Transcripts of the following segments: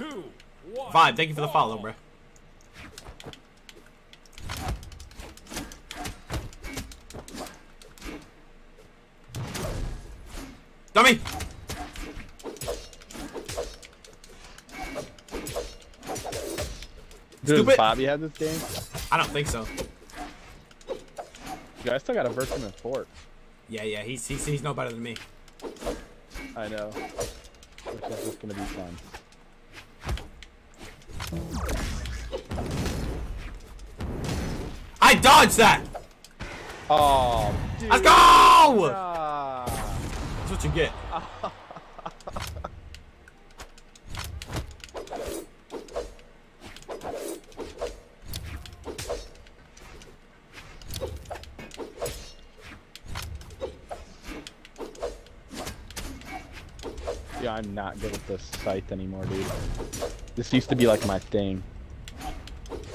2, 1, Vibe, thank you for the follow, bro. Dummy! Dude, does Bobby have this game? I don't think so. Dude, I still gotta verse him in Fort. Yeah, yeah, he's no better than me. I know. This is gonna be fun. I dodged that! Oh, dude. Let's go! That's what you get. Yeah, I'm not good at this scythe anymore, dude. This used to be like my thing.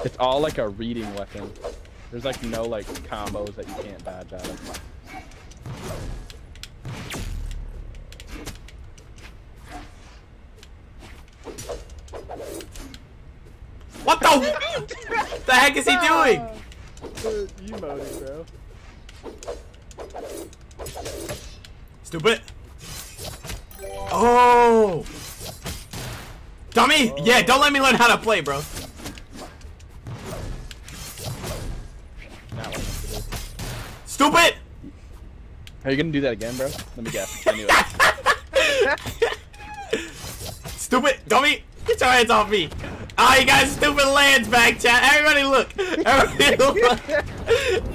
It's all like a reading weapon. There's like no like combos that you can't dodge out of. What the? The heck is he doing? You emoting, bro. Stupid. Oh! Dummy! Whoa. Yeah, don't let me learn how to play, bro. Stupid! Are you gonna do that again, bro? Let me guess. I knew it. Stupid! Dummy! Get your hands off me! Oh, you got stupid lands back, chat. Everybody look! Everybody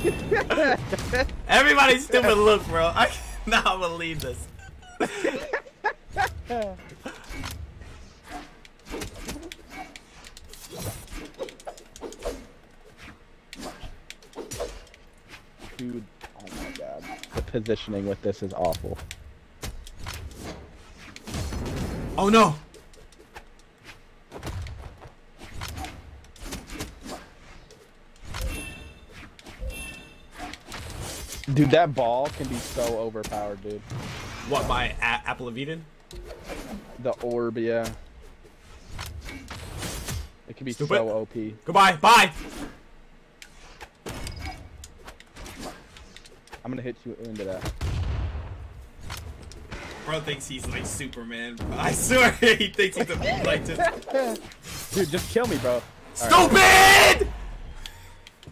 look! Everybody's stupid look, bro. I cannot believe this. Dude, oh my god. The positioning with this is awful. Oh no! Dude, that ball can be so overpowered, dude. What, by Apple of Eden? The orb, yeah. It can be stupid. So OP. Goodbye, bye! I'm gonna hit you into that. Bro thinks he's like Superman. Bro. I swear he thinks he's a, like just... Dude, just kill me, bro. Stupid! Right.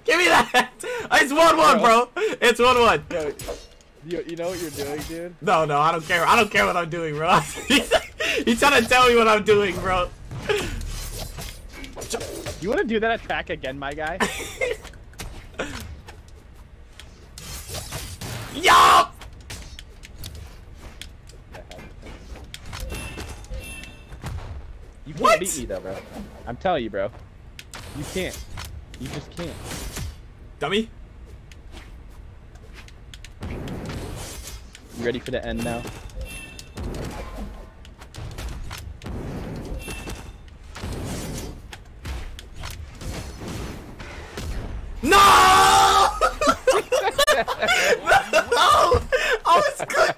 Give me that! It's 1-1, bro. It's 1-1. Yo, you know what you're doing, dude? No, no, I don't care. I don't care what I'm doing, bro. He's trying to tell me what I'm doing, bro. You want to do that attack again, my guy? Yo! You can't beat me, though, bro. I'm telling you, bro. You can't. You just can't. Dummy? You ready for the end now? No! No! I was cooking!